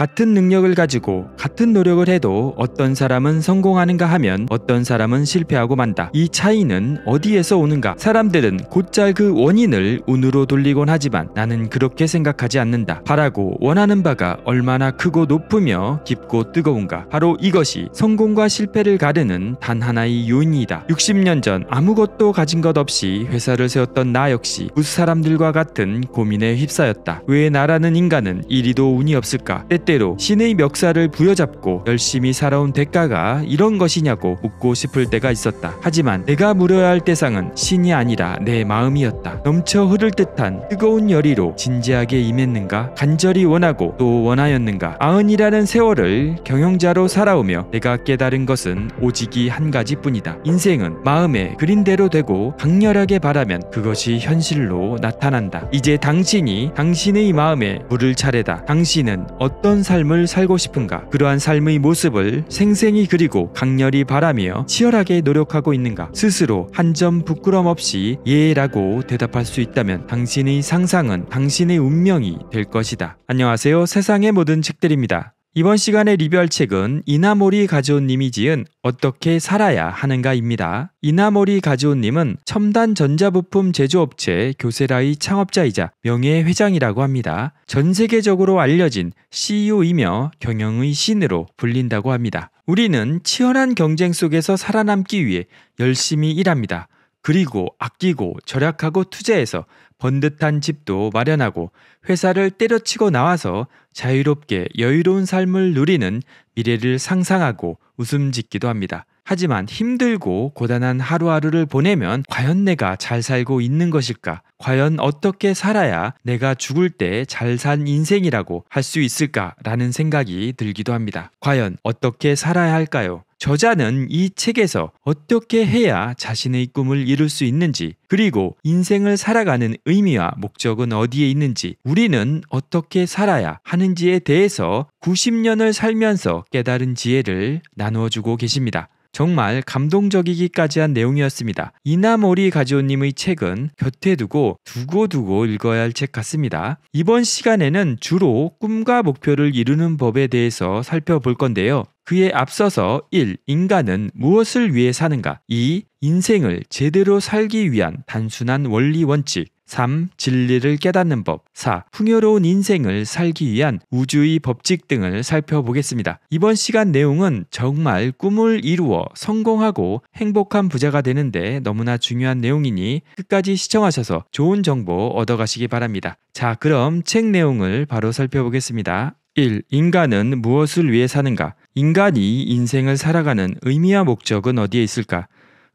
같은 능력을 가지고 같은 노력을 해도 어떤 사람은 성공하는가 하면 어떤 사람은 실패하고 만다. 이 차이는 어디에서 오는가? 사람들은 곧잘 그 원인을 운으로 돌리곤 하지만 나는 그렇게 생각하지 않는다. 바라고 원하는 바가 얼마나 크고 높으며 깊고 뜨거운가? 바로 이것이 성공과 실패를 가르는 단 하나의 요인이다. 60년 전 아무것도 가진 것 없이 회사를 세웠던 나 역시 부스 사람들과 같은 고민에 휩싸였다. 왜 나라는 인간은 이리도 운이 없을까? 때때로 신의 멱살을 부여잡고 열심히 살아온 대가가 이런 것이냐고 묻고 싶을 때가 있었다. 하지만 내가 물어야 할 대상은 신이 아니라 내 마음이었다. 넘쳐 흐를 듯한 뜨거운 열의로 진지하게 임했는가? 간절히 원하고 또 원하였는가? 90이라는 세월을 경영자로 살아오며 내가 깨달은 것은 오직 이 한 가지뿐이다. 인생은 마음에 그린대로 되고 강렬하게 바라면 그것이 현실로 나타난다. 이제 당신이 당신의 마음에 물을 차례다. 당신은 어떤 삶을 살고 싶은가? 그러한 삶의 모습을 생생히 그리고 강렬히 바라며 치열하게 노력하고 있는가? 스스로 한 점 부끄럼 없이 예 라고 대답할 수 있다면 당신의 상상은 당신의 운명이 될 것이다. 안녕하세요. 세상의 모든 책들입니다. 이번 시간에 리뷰할 책은 이나모리 가즈오님이 지은 어떻게 살아야 하는가입니다. 이나모리 가즈오님은 첨단 전자부품 제조업체 교세라의 창업자이자 명예회장이라고 합니다. 전 세계적으로 알려진 CEO이며 경영의 신으로 불린다고 합니다. 우리는 치열한 경쟁 속에서 살아남기 위해 열심히 일합니다. 그리고 아끼고 절약하고 투자해서 번듯한 집도 마련하고 회사를 때려치고 나와서 자유롭게 여유로운 삶을 누리는 미래를 상상하고 웃음 짓기도 합니다. 하지만 힘들고 고단한 하루하루를 보내면 과연 내가 잘 살고 있는 것일까? 과연 어떻게 살아야 내가 죽을 때 잘 산 인생이라고 할 수 있을까라는 생각이 들기도 합니다. 과연 어떻게 살아야 할까요? 저자는 이 책에서 어떻게 해야 자신의 꿈을 이룰 수 있는지, 그리고 인생을 살아가는 의미와 목적은 어디에 있는지, 우리는 어떻게 살아야 하는지에 대해서 90년을 살면서 깨달은 지혜를 나누어주고 계십니다. 정말 감동적이기까지 한 내용이었습니다. 이나모리 가즈오님의 책은 곁에 두고 두고두고 읽어야 할 책 같습니다. 이번 시간에는 주로 꿈과 목표를 이루는 법에 대해서 살펴볼 건데요. 그에 앞서서 1. 인간은 무엇을 위해 사는가? 2. 인생을 제대로 살기 위한 단순한 원리 원칙. 3. 진리를 깨닫는 법. 4. 풍요로운 인생을 살기 위한 우주의 법칙 등을 살펴보겠습니다. 이번 시간 내용은 정말 꿈을 이루어 성공하고 행복한 부자가 되는데 너무나 중요한 내용이니 끝까지 시청하셔서 좋은 정보 얻어가시기 바랍니다. 자, 그럼 책 내용을 바로 살펴보겠습니다. 1. 인간은 무엇을 위해 사는가? 인간이 인생을 살아가는 의미와 목적은 어디에 있을까?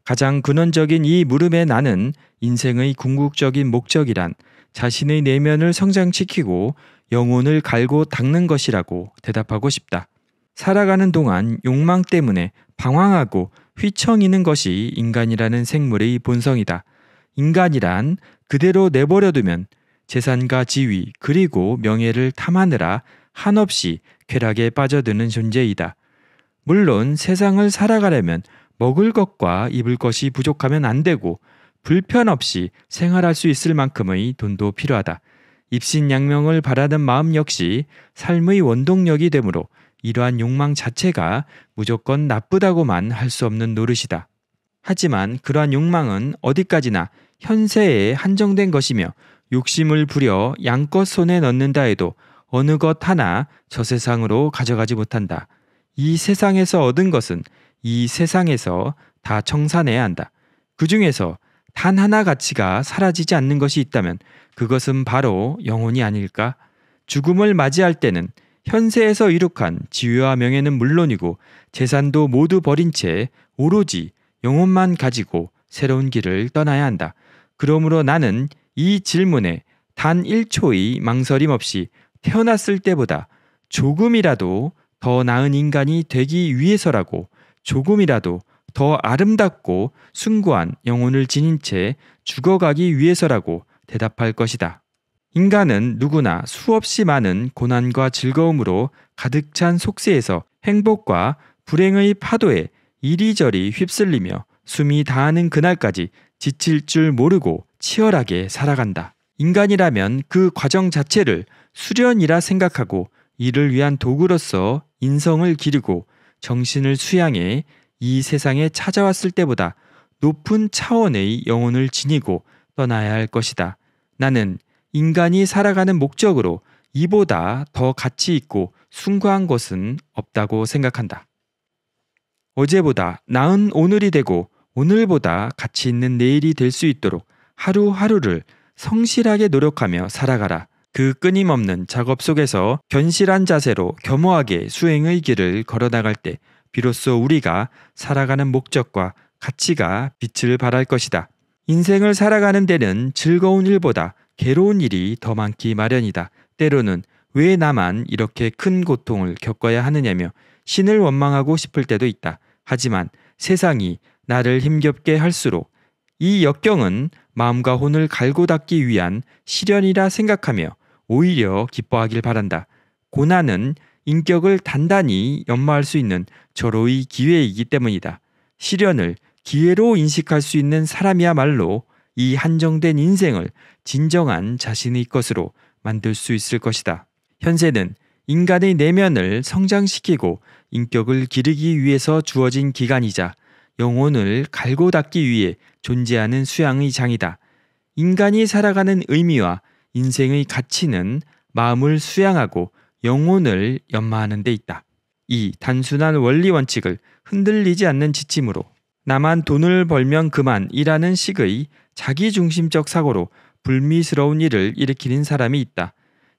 가장 근원적인 이 물음에 나는 인생의 궁극적인 목적이란 자신의 내면을 성장시키고 영혼을 갈고 닦는 것이라고 대답하고 싶다. 살아가는 동안 욕망 때문에 방황하고 휘청이는 것이 인간이라는 생물의 본성이다. 인간이란 그대로 내버려두면 재산과 지위 그리고 명예를 탐하느라 한없이 쾌락에 빠져드는 존재이다. 물론 세상을 살아가려면 먹을 것과 입을 것이 부족하면 안 되고 불편 없이 생활할 수 있을 만큼의 돈도 필요하다. 입신양명을 바라는 마음 역시 삶의 원동력이 되므로 이러한 욕망 자체가 무조건 나쁘다고만 할 수 없는 노릇이다. 하지만 그러한 욕망은 어디까지나 현세에 한정된 것이며 욕심을 부려 양껏 손에 넣는다 해도 어느 것 하나 저 세상으로 가져가지 못한다. 이 세상에서 얻은 것은 이 세상에서 다 청산해야 한다. 그 중에서 단 하나 가치가 사라지지 않는 것이 있다면 그것은 바로 영혼이 아닐까? 죽음을 맞이할 때는 현세에서 이룩한 지위와 명예는 물론이고 재산도 모두 버린 채 오로지 영혼만 가지고 새로운 길을 떠나야 한다. 그러므로 나는 이 질문에 단 1초의 망설임 없이 태어났을 때보다 조금이라도 더 나은 인간이 되기 위해서라고, 조금이라도 더 아름답고 숭고한 영혼을 지닌 채 죽어가기 위해서라고 대답할 것이다. 인간은 누구나 수없이 많은 고난과 즐거움으로 가득 찬 속세에서 행복과 불행의 파도에 이리저리 휩쓸리며 숨이 닿는 그날까지 지칠 줄 모르고 치열하게 살아간다. 인간이라면 그 과정 자체를 수련이라 생각하고 이를 위한 도구로서 인성을 기르고 정신을 수양해 이 세상에 찾아왔을 때보다 높은 차원의 영혼을 지니고 떠나야 할 것이다. 나는 인간이 살아가는 목적으로 이보다 더 가치 있고 숭고한 것은 없다고 생각한다. 어제보다 나은 오늘이 되고 오늘보다 가치 있는 내일이 될 수 있도록 하루하루를 성실하게 노력하며 살아가라. 그 끊임없는 작업 속에서 견실한 자세로 겸허하게 수행의 길을 걸어나갈 때 비로소 우리가 살아가는 목적과 가치가 빛을 발할 것이다. 인생을 살아가는 데는 즐거운 일보다 괴로운 일이 더 많기 마련이다. 때로는 왜 나만 이렇게 큰 고통을 겪어야 하느냐며 신을 원망하고 싶을 때도 있다. 하지만 세상이 나를 힘겹게 할수록 이 역경은 마음과 혼을 갈고 닦기 위한 시련이라 생각하며 오히려 기뻐하길 바란다. 고난은 인격을 단단히 연마할 수 있는 절호의 기회이기 때문이다. 시련을 기회로 인식할 수 있는 사람이야말로 이 한정된 인생을 진정한 자신의 것으로 만들 수 있을 것이다. 현세는 인간의 내면을 성장시키고 인격을 기르기 위해서 주어진 기간이자 영혼을 갈고 닦기 위해 존재하는 수양의 장이다. 인간이 살아가는 의미와 인생의 가치는 마음을 수양하고 영혼을 연마하는 데 있다. 이 단순한 원리 원칙을 흔들리지 않는 지침으로 나만 돈을 벌면 그만이라는 식의 자기중심적 사고로 불미스러운 일을 일으키는 사람이 있다.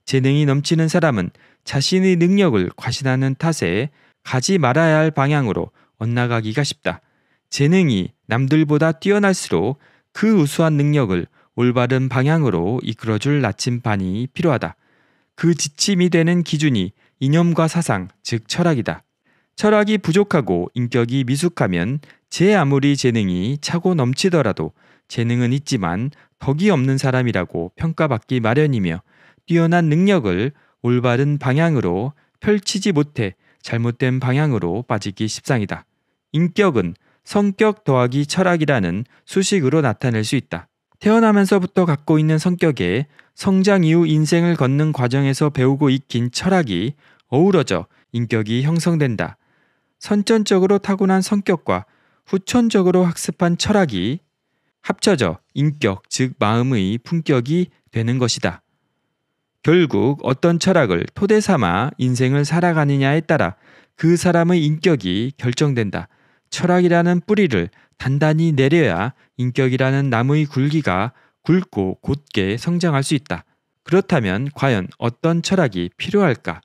재능이 넘치는 사람은 자신의 능력을 과신하는 탓에 가지 말아야 할 방향으로 엇나가기가 쉽다. 재능이 남들보다 뛰어날수록 그 우수한 능력을 올바른 방향으로 이끌어줄 나침반이 필요하다. 그 지침이 되는 기준이 이념과 사상, 즉 철학이다. 철학이 부족하고 인격이 미숙하면 제 아무리 재능이 차고 넘치더라도 재능은 있지만 덕이 없는 사람이라고 평가받기 마련이며 뛰어난 능력을 올바른 방향으로 펼치지 못해 잘못된 방향으로 빠지기 십상이다. 인격은 성격 더하기 철학이라는 수식으로 나타낼 수 있다. 태어나면서부터 갖고 있는 성격에 성장 이후 인생을 걷는 과정에서 배우고 익힌 철학이 어우러져 인격이 형성된다. 선천적으로 타고난 성격과 후천적으로 학습한 철학이 합쳐져 인격, 즉 마음의 품격이 되는 것이다. 결국 어떤 철학을 토대 삼아 인생을 살아가느냐에 따라 그 사람의 인격이 결정된다. 철학이라는 뿌리를 단단히 내려야 인격이라는 나무의 굴기가 굵고 곧게 성장할 수 있다. 그렇다면 과연 어떤 철학이 필요할까?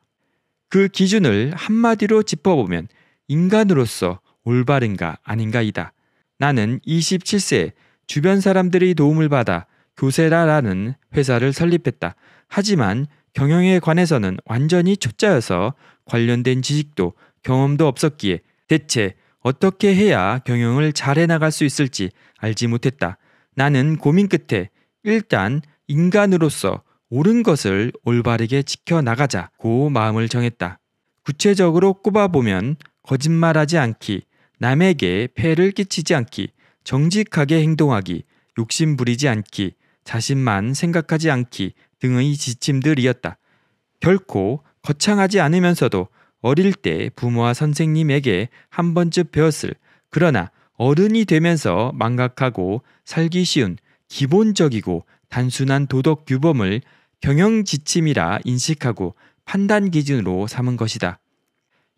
그 기준을 한마디로 짚어보면 인간으로서 올바른가 아닌가이다. 나는 27세에 주변 사람들의 도움을 받아 교세라라는 회사를 설립했다. 하지만 경영에 관해서는 완전히 초짜여서 관련된 지식도 경험도 없었기에 대체 어떻게 해야 경영을 잘 해나갈 수 있을지 알지 못했다. 나는 고민 끝에 일단 인간으로서 옳은 것을 올바르게 지켜나가자고 마음을 정했다. 구체적으로 꼽아보면 거짓말하지 않기, 남에게 폐를 끼치지 않기, 정직하게 행동하기, 욕심 부리지 않기, 자신만 생각하지 않기 등의 지침들이었다. 결코 거창하지 않으면서도 어릴 때 부모와 선생님에게 한 번쯤 배웠을, 그러나 어른이 되면서 망각하고 살기 쉬운 기본적이고 단순한 도덕 규범을 경영 지침이라 인식하고 판단 기준으로 삼은 것이다.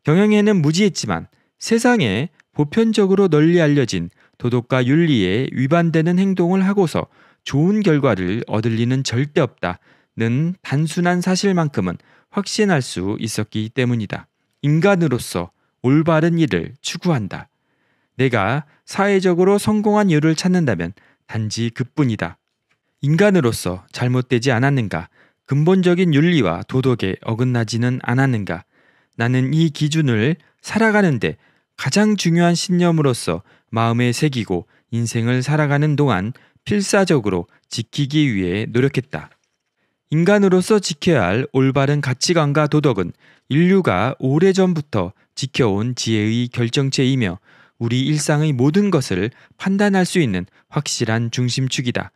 경영에는 무지했지만 세상에 보편적으로 널리 알려진 도덕과 윤리에 위반되는 행동을 하고서 좋은 결과를 얻을 리는 절대 없다는 단순한 사실만큼은 확신할 수 있었기 때문이다. 인간으로서 올바른 일을 추구한다. 내가 사회적으로 성공한 이유를 찾는다면 단지 그뿐이다. 인간으로서 잘못되지 않았는가? 근본적인 윤리와 도덕에 어긋나지는 않았는가? 나는 이 기준을 살아가는데 가장 중요한 신념으로서 마음에 새기고 인생을 살아가는 동안 필사적으로 지키기 위해 노력했다. 인간으로서 지켜야 할 올바른 가치관과 도덕은 인류가 오래전부터 지켜온 지혜의 결정체이며 우리 일상의 모든 것을 판단할 수 있는 확실한 중심축이다.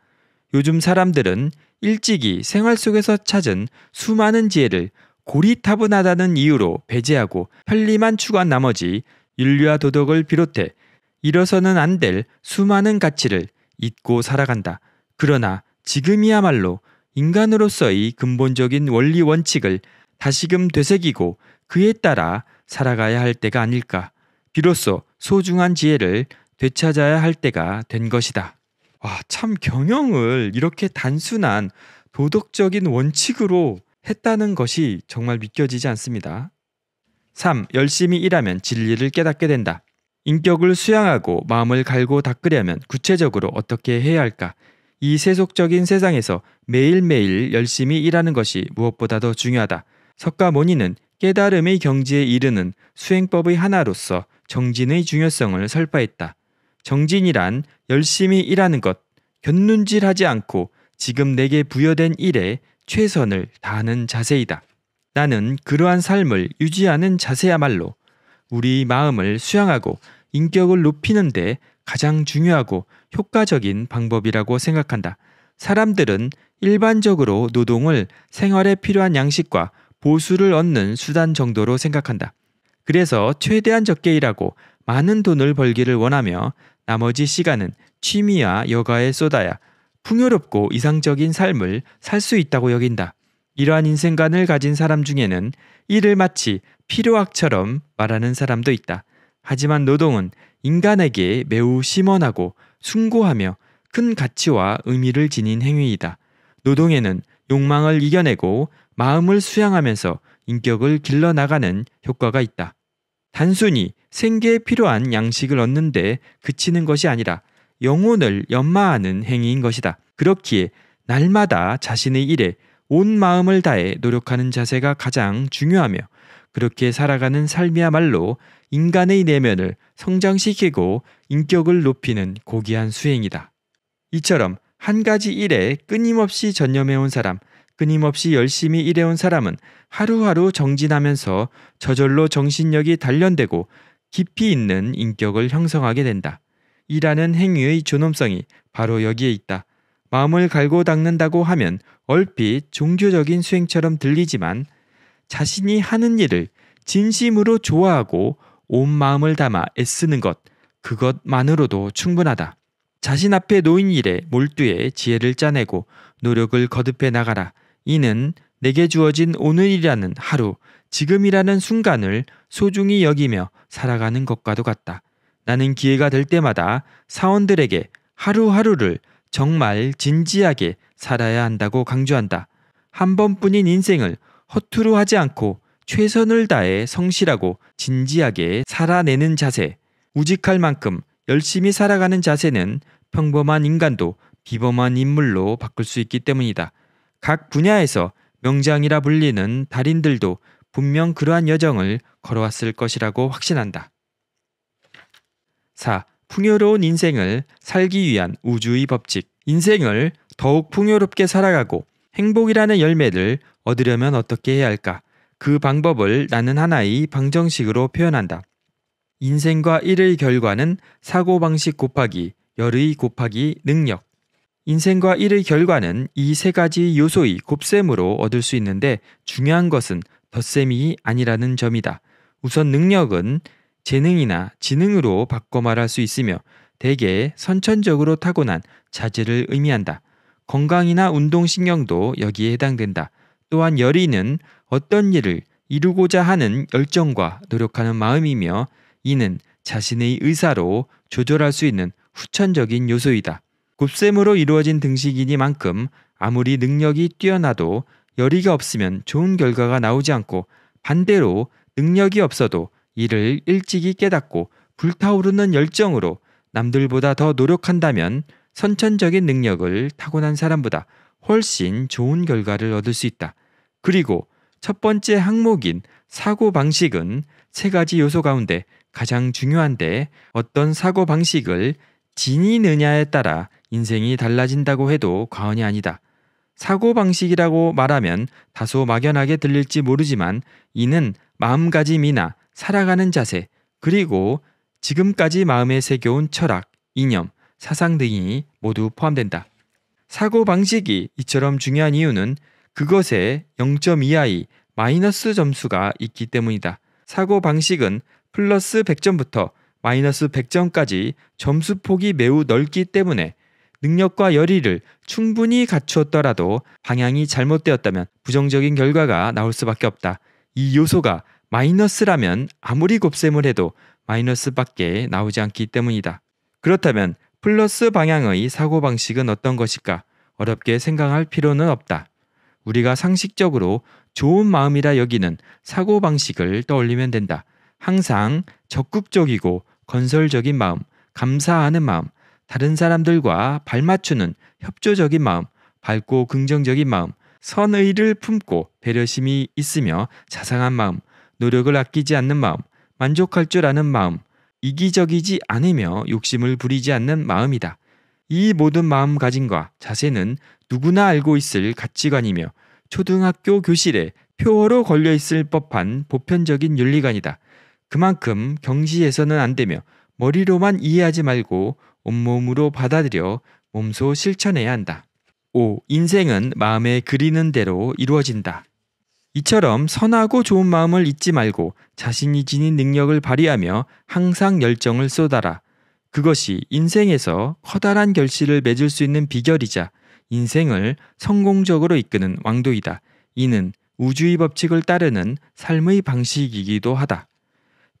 요즘 사람들은 일찍이 생활 속에서 찾은 수많은 지혜를 고리타분하다는 이유로 배제하고 편리만 추구한 나머지 윤리와 도덕을 비롯해 잃어서는 안 될 수많은 가치를 잊고 살아간다. 그러나 지금이야말로 인간으로서의 근본적인 원리 원칙을 다시금 되새기고 그에 따라 살아가야 할 때가 아닐까. 비로소 소중한 지혜를 되찾아야 할 때가 된 것이다. 와, 참 경영을 이렇게 단순한 도덕적인 원칙으로 했다는 것이 정말 믿겨지지 않습니다. 3. 열심히 일하면 진리를 깨닫게 된다. 인격을 수양하고 마음을 갈고 닦으려면 구체적으로 어떻게 해야 할까? 이 세속적인 세상에서 매일매일 열심히 일하는 것이 무엇보다 더 중요하다. 석가모니는 깨달음의 경지에 이르는 수행법의 하나로서 정진의 중요성을 설파했다. 정진이란 열심히 일하는 것, 견눈질하지 않고 지금 내게 부여된 일에 최선을 다하는 자세이다. 나는 그러한 삶을 유지하는 자세야말로 우리 마음을 수양하고 인격을 높이는 데 가장 중요하고 효과적인 방법이라고 생각한다. 사람들은 일반적으로 노동을 생활에 필요한 양식과 보수를 얻는 수단 정도로 생각한다. 그래서 최대한 적게 일하고 많은 돈을 벌기를 원하며 나머지 시간은 취미와 여가에 쏟아야 풍요롭고 이상적인 삶을 살 수 있다고 여긴다. 이러한 인생관을 가진 사람 중에는 일을 마치 필요악처럼 말하는 사람도 있다. 하지만 노동은 인간에게 매우 심원하고 숭고하며 큰 가치와 의미를 지닌 행위이다. 노동에는 욕망을 이겨내고 마음을 수양하면서 인격을 길러나가는 효과가 있다. 단순히 생계에 필요한 양식을 얻는 데 그치는 것이 아니라 영혼을 연마하는 행위인 것이다. 그렇기에 날마다 자신의 일에 온 마음을 다해 노력하는 자세가 가장 중요하며 그렇게 살아가는 삶이야말로 인간의 내면을 성장시키고 인격을 높이는 고귀한 수행이다. 이처럼 한 가지 일에 끊임없이 전념해온 사람, 끊임없이 열심히 일해온 사람은 하루하루 정진하면서 저절로 정신력이 단련되고 깊이 있는 인격을 형성하게 된다. 일하는 행위의 존엄성이 바로 여기에 있다. 마음을 갈고 닦는다고 하면 얼핏 종교적인 수행처럼 들리지만 자신이 하는 일을 진심으로 좋아하고 온 마음을 담아 애쓰는 것, 그것만으로도 충분하다. 자신 앞에 놓인 일에 몰두해 지혜를 짜내고 노력을 거듭해 나가라. 이는 내게 주어진 오늘이라는 하루, 지금이라는 순간을 소중히 여기며 살아가는 것과도 같다. 나는 기회가 될 때마다 사원들에게 하루하루를 정말 진지하게 살아야 한다고 강조한다. 한 번뿐인 인생을 허투루하지 않고 최선을 다해 성실하고 진지하게 살아내는 자세, 우직할 만큼 열심히 살아가는 자세는 평범한 인간도 비범한 인물로 바꿀 수 있기 때문이다. 각 분야에서 명장이라 불리는 달인들도 분명 그러한 여정을 걸어왔을 것이라고 확신한다. 4. 풍요로운 인생을 살기 위한 우주의 법칙. 인생을 더욱 풍요롭게 살아가고 행복이라는 열매를 얻으려면 어떻게 해야 할까? 그 방법을 나는 하나의 방정식으로 표현한다. 인생과 일의 결과는 사고방식 곱하기 열의 곱하기 능력. 인생과 일의 결과는 이 세 가지 요소의 곱셈으로 얻을 수 있는데 중요한 것은 덧셈이 아니라는 점이다. 우선 능력은 재능이나 지능으로 바꿔 말할 수 있으며 대개 선천적으로 타고난 자질을 의미한다. 건강이나 운동신경도 여기에 해당된다. 또한 열의는 어떤 일을 이루고자 하는 열정과 노력하는 마음이며 이는 자신의 의사로 조절할 수 있는 후천적인 요소이다. 곱셈으로 이루어진 등식이니만큼 아무리 능력이 뛰어나도 열의가 없으면 좋은 결과가 나오지 않고 반대로 능력이 없어도 이를 일찍이 깨닫고 불타오르는 열정으로 남들보다 더 노력한다면 선천적인 능력을 타고난 사람보다 훨씬 좋은 결과를 얻을 수 있다. 그리고 첫 번째 항목인 사고방식은 세 가지 요소 가운데 가장 중요한데 어떤 사고방식을 지니느냐에 따라 인생이 달라진다고 해도 과언이 아니다. 사고방식이라고 말하면 다소 막연하게 들릴지 모르지만 이는 마음가짐이나 살아가는 자세, 그리고 지금까지 마음에 새겨온 철학, 이념, 사상 등이 모두 포함된다. 사고방식이 이처럼 중요한 이유는 그것의 0.2 이하의 마이너스 점수가 있기 때문이다. 사고 방식은 플러스 100점부터 마이너스 100점까지 점수 폭이 매우 넓기 때문에 능력과 열의를 충분히 갖추었더라도 방향이 잘못되었다면 부정적인 결과가 나올 수밖에 없다. 이 요소가 마이너스라면 아무리 곱셈을 해도 마이너스밖에 나오지 않기 때문이다. 그렇다면 플러스 방향의 사고방식은 어떤 것일까? 어렵게 생각할 필요는 없다. 우리가 상식적으로 좋은 마음이라 여기는 사고방식을 떠올리면 된다. 항상 적극적이고 건설적인 마음, 감사하는 마음, 다른 사람들과 발맞추는 협조적인 마음, 밝고 긍정적인 마음, 선의를 품고 배려심이 있으며 자상한 마음, 노력을 아끼지 않는 마음, 만족할 줄 아는 마음, 이기적이지 않으며 욕심을 부리지 않는 마음이다. 이 모든 마음가짐과 자세는 누구나 알고 있을 가치관이며 초등학교 교실에 표어로 걸려있을 법한 보편적인 윤리관이다. 그만큼 경시해서는 안 되며 머리로만 이해하지 말고 온몸으로 받아들여 몸소 실천해야 한다. 5. 인생은 마음에 그리는 대로 이루어진다. 이처럼 선하고 좋은 마음을 잊지 말고 자신이 지닌 능력을 발휘하며 항상 열정을 쏟아라. 그것이 인생에서 커다란 결실을 맺을 수 있는 비결이자 인생을 성공적으로 이끄는 왕도이다. 이는 우주의 법칙을 따르는 삶의 방식이기도 하다.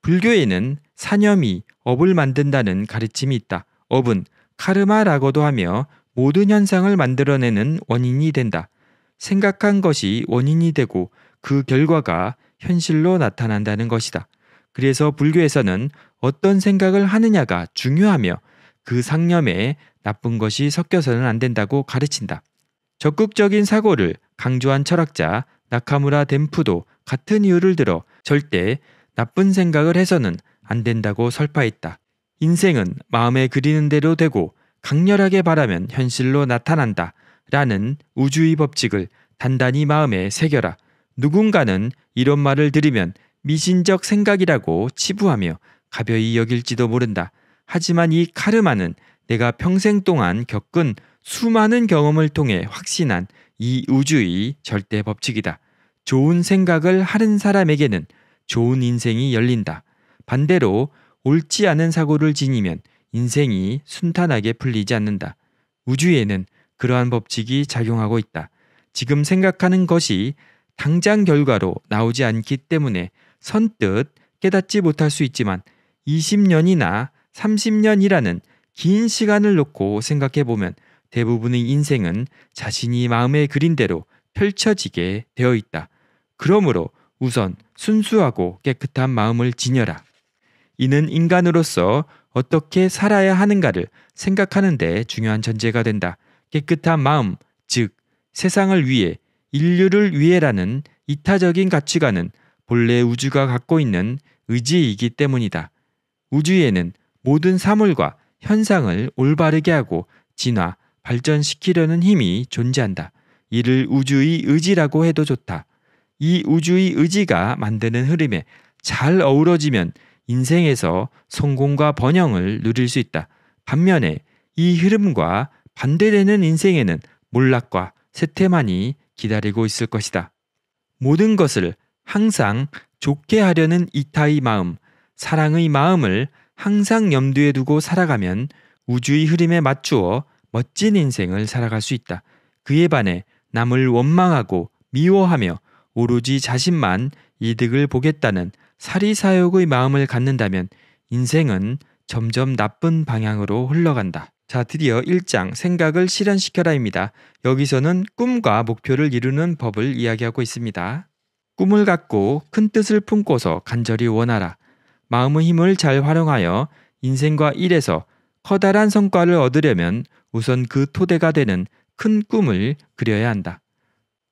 불교에는 사념이 업을 만든다는 가르침이 있다. 업은 카르마라고도 하며 모든 현상을 만들어내는 원인이 된다. 생각한 것이 원인이 되고 그 결과가 현실로 나타난다는 것이다. 그래서 불교에서는 어떤 생각을 하느냐가 중요하며 그 상념에 나쁜 것이 섞여서는 안 된다고 가르친다. 적극적인 사고를 강조한 철학자 나카무라 덴푸도 같은 이유를 들어 절대 나쁜 생각을 해서는 안 된다고 설파했다. 인생은 마음에 그리는 대로 되고 강렬하게 바라면 현실로 나타난다. 라는 우주의 법칙을 단단히 마음에 새겨라. 누군가는 이런 말을 들으면 미신적 생각이라고 치부하며 가벼이 여길지도 모른다. 하지만 이 카르마는 내가 평생 동안 겪은 수많은 경험을 통해 확신한 이 우주의 절대 법칙이다. 좋은 생각을 하는 사람에게는 좋은 인생이 열린다. 반대로 옳지 않은 사고를 지니면 인생이 순탄하게 풀리지 않는다. 우주에는 그러한 법칙이 작용하고 있다. 지금 생각하는 것이 당장 결과로 나오지 않기 때문에 선뜻 깨닫지 못할 수 있지만 20년이나 30년이라는 긴 시간을 놓고 생각해보면 대부분의 인생은 자신이 마음에 그린 대로 펼쳐지게 되어 있다. 그러므로 우선 순수하고 깨끗한 마음을 지녀라. 이는 인간으로서 어떻게 살아야 하는가를 생각하는 데 중요한 전제가 된다. 깨끗한 마음, 즉 세상을 위해, 인류를 위해라는 이타적인 가치관은 본래 우주가 갖고 있는 의지이기 때문이다. 우주에는 모든 사물과 현상을 올바르게 하고 진화, 발전시키려는 힘이 존재한다. 이를 우주의 의지라고 해도 좋다. 이 우주의 의지가 만드는 흐름에 잘 어우러지면 인생에서 성공과 번영을 누릴 수 있다. 반면에 이 흐름과 반대되는 인생에는 몰락과 쇠퇴만이 기다리고 있을 것이다. 모든 것을 항상 좋게 하려는 이타의 마음, 사랑의 마음을 항상 염두에 두고 살아가면 우주의 흐름에 맞추어 멋진 인생을 살아갈 수 있다. 그에 반해 남을 원망하고 미워하며 오로지 자신만 이득을 보겠다는 사리사욕의 마음을 갖는다면 인생은 점점 나쁜 방향으로 흘러간다. 자, 드디어 1장 생각을 실현시켜라입니다. 여기서는 꿈과 목표를 이루는 법을 이야기하고 있습니다. 꿈을 갖고 큰 뜻을 품고서 간절히 원하라. 마음의 힘을 잘 활용하여 인생과 일에서 커다란 성과를 얻으려면 우선 그 토대가 되는 큰 꿈을 그려야 한다.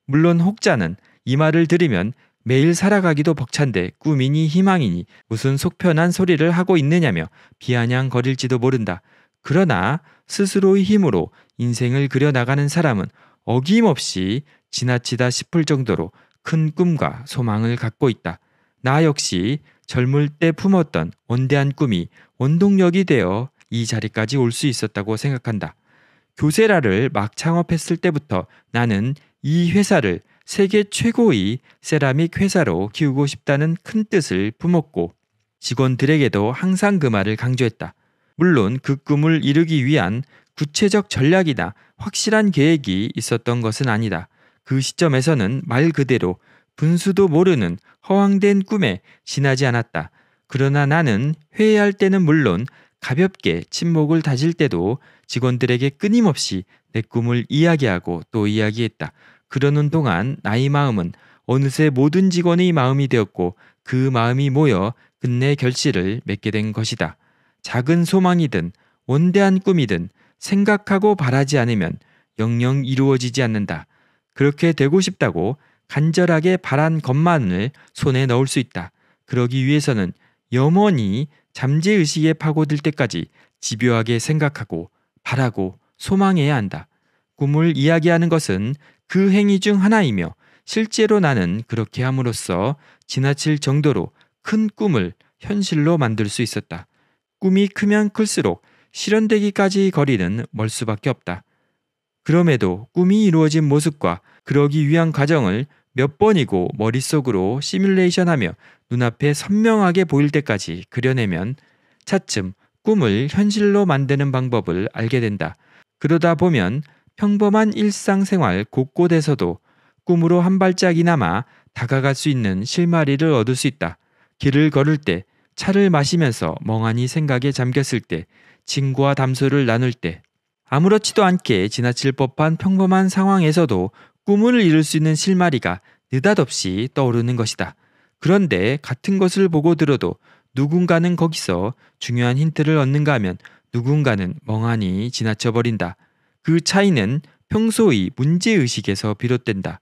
물론 혹자는 이 말을 들으면 매일 살아가기도 벅찬데 꿈이니 희망이니 무슨 속편한 소리를 하고 있느냐며 비아냥거릴지도 모른다. 그러나 스스로의 힘으로 인생을 그려나가는 사람은 어김없이 지나치다 싶을 정도로 큰 꿈과 소망을 갖고 있다. 나 역시 젊을 때 품었던 원대한 꿈이 원동력이 되어 이 자리까지 올 수 있었다고 생각한다. 교세라를 막 창업했을 때부터 나는 이 회사를 세계 최고의 세라믹 회사로 키우고 싶다는 큰 뜻을 품었고 직원들에게도 항상 그 말을 강조했다. 물론 그 꿈을 이루기 위한 구체적 전략이나 확실한 계획이 있었던 것은 아니다. 그 시점에서는 말 그대로 분수도 모르는 허황된 꿈에 지나지 않았다. 그러나 나는 회의할 때는 물론 가볍게 침묵을 다질 때도 직원들에게 끊임없이 내 꿈을 이야기하고 또 이야기했다. 그러는 동안 나의 마음은 어느새 모든 직원의 마음이 되었고 그 마음이 모여 끝내 결실을 맺게 된 것이다. 작은 소망이든 원대한 꿈이든 생각하고 바라지 않으면 영영 이루어지지 않는다. 그렇게 되고 싶다고 간절하게 바란 것만을 손에 넣을 수 있다. 그러기 위해서는 염원이 잠재의식에 파고들 때까지 집요하게 생각하고 바라고 소망해야 한다. 꿈을 이야기하는 것은 그 행위 중 하나이며 실제로 나는 그렇게 함으로써 지나칠 정도로 큰 꿈을 현실로 만들 수 있었다. 꿈이 크면 클수록 실현되기까지의 거리는 멀 수밖에 없다. 그럼에도 꿈이 이루어진 모습과 그러기 위한 과정을 몇 번이고 머릿속으로 시뮬레이션하며 눈앞에 선명하게 보일 때까지 그려내면 차츰 꿈을 현실로 만드는 방법을 알게 된다. 그러다 보면 평범한 일상생활 곳곳에서도 꿈으로 한 발짝이나마 다가갈 수 있는 실마리를 얻을 수 있다. 길을 걸을 때, 차를 마시면서 멍하니 생각에 잠겼을 때, 친구와 담소를 나눌 때, 아무렇지도 않게 지나칠 법한 평범한 상황에서도 꿈을 이룰 수 있는 실마리가 느닷없이 떠오르는 것이다. 그런데 같은 것을 보고 들어도 누군가는 거기서 중요한 힌트를 얻는가 하면 누군가는 멍하니 지나쳐버린다. 그 차이는 평소의 문제의식에서 비롯된다.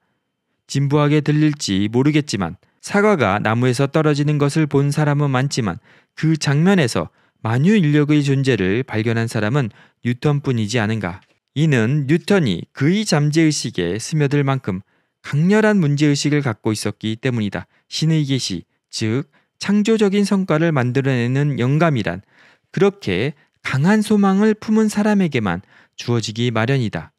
진부하게 들릴지 모르겠지만 사과가 나무에서 떨어지는 것을 본 사람은 많지만 그 장면에서 만유인력의 존재를 발견한 사람은 뉴턴뿐이지 않은가. 이는 뉴턴이 그의 잠재의식에 스며들 만큼 강렬한 문제의식을 갖고 있었기 때문이다. 신의 계시, 즉 창조적인 성과를 만들어내는 영감이란 그렇게 강한 소망을 품은 사람에게만 주어지기 마련이다.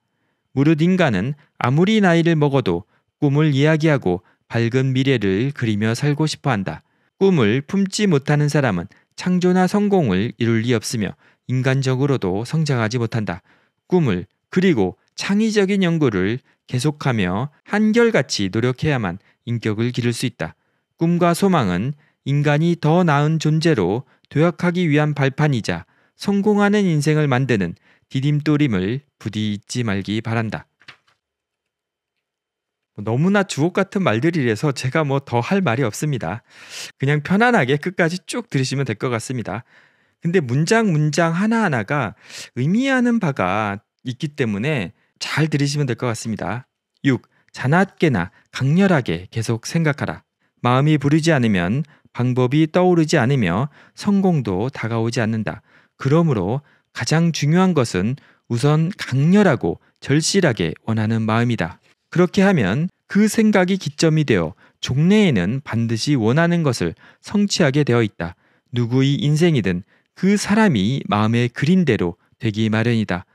무릇 인간은 아무리 나이를 먹어도 꿈을 이야기하고 밝은 미래를 그리며 살고 싶어한다. 꿈을 품지 못하는 사람은 창조나 성공을 이룰 리 없으며 인간적으로도 성장하지 못한다. 꿈을 그리고 창의적인 연구를 계속하며 한결같이 노력해야만 인격을 기를 수 있다. 꿈과 소망은 인간이 더 나은 존재로 도약하기 위한 발판이자 성공하는 인생을 만드는 디딤돌임을 부디 잊지 말기 바란다. 너무나 주옥 같은 말들이라서 제가 뭐 더 할 말이 없습니다. 그냥 편안하게 끝까지 쭉 들으시면 될 것 같습니다. 근데 문장 하나하나가 의미하는 바가 있기 때문에 잘 들으시면 될 것 같습니다. 6. 자나깨나 강렬하게 계속 생각하라. 마음이 부르지 않으면 방법이 떠오르지 않으며 성공도 다가오지 않는다. 그러므로 가장 중요한 것은 우선 강렬하고 절실하게 원하는 마음이다. 그렇게 하면 그 생각이 기점이 되어 종래에는 반드시 원하는 것을 성취하게 되어 있다. 누구의 인생이든 그 사람이 마음에 그린 대로 되기 마련이다.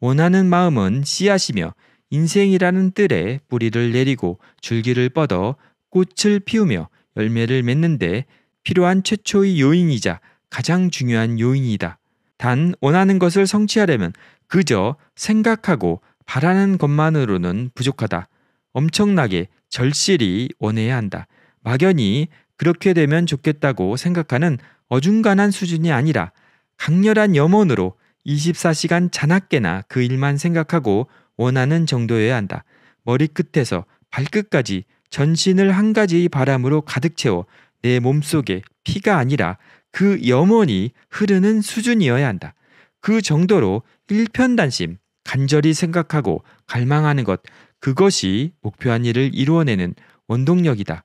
원하는 마음은 씨앗이며 인생이라는 뜰에 뿌리를 내리고 줄기를 뻗어 꽃을 피우며 열매를 맺는데 필요한 최초의 요인이자 가장 중요한 요인이다. 단 원하는 것을 성취하려면 그저 생각하고 바라는 것만으로는 부족하다. 엄청나게 절실히 원해야 한다. 막연히 그렇게 되면 좋겠다고 생각하는 어중간한 수준이 아니라 강렬한 염원으로 24시간 자나깨나 그 일만 생각하고 원하는 정도여야 한다. 머리끝에서 발끝까지 전신을 한 가지의 바람으로 가득 채워 내 몸속에 피가 아니라 그 염원이 흐르는 수준이어야 한다. 그 정도로 일편단심, 간절히 생각하고 갈망하는 것, 그것이 목표한 일을 이루어내는 원동력이다.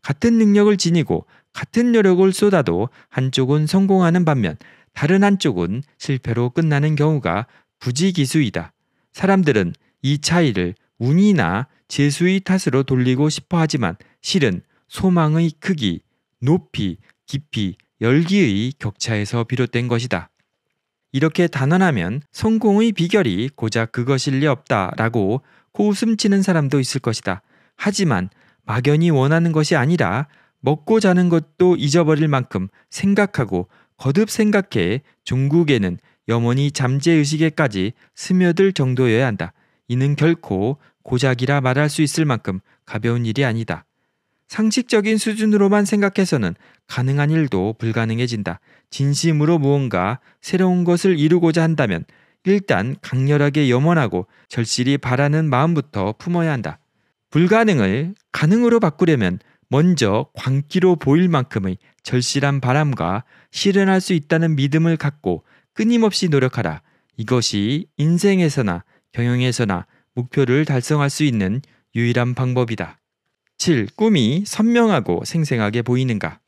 같은 능력을 지니고 같은 노력을 쏟아도 한쪽은 성공하는 반면 다른 한쪽은 실패로 끝나는 경우가 부지기수이다. 사람들은 이 차이를 운이나 재수의 탓으로 돌리고 싶어 하지만 실은 소망의 크기, 높이, 깊이, 열기의 격차에서 비롯된 것이다. 이렇게 단언하면 성공의 비결이 고작 그것일 리 없다라고 코웃음치는 사람도 있을 것이다. 하지만 막연히 원하는 것이 아니라 먹고 자는 것도 잊어버릴 만큼 생각하고 거듭 생각해 종국에는 염원이 잠재의식에까지 스며들 정도여야 한다. 이는 결코 고작이라 말할 수 있을 만큼 가벼운 일이 아니다. 상식적인 수준으로만 생각해서는 가능한 일도 불가능해진다. 진심으로 무언가 새로운 것을 이루고자 한다면 일단 강렬하게 염원하고 절실히 바라는 마음부터 품어야 한다. 불가능을 가능으로 바꾸려면 먼저 광기로 보일 만큼의 절실한 바람과 실현할 수 있다는 믿음을 갖고 끊임없이 노력하라. 이것이 인생에서나 경영에서나 목표를 달성할 수 있는 유일한 방법이다. 7. 꿈이 선명하고 생생하게 보이는가?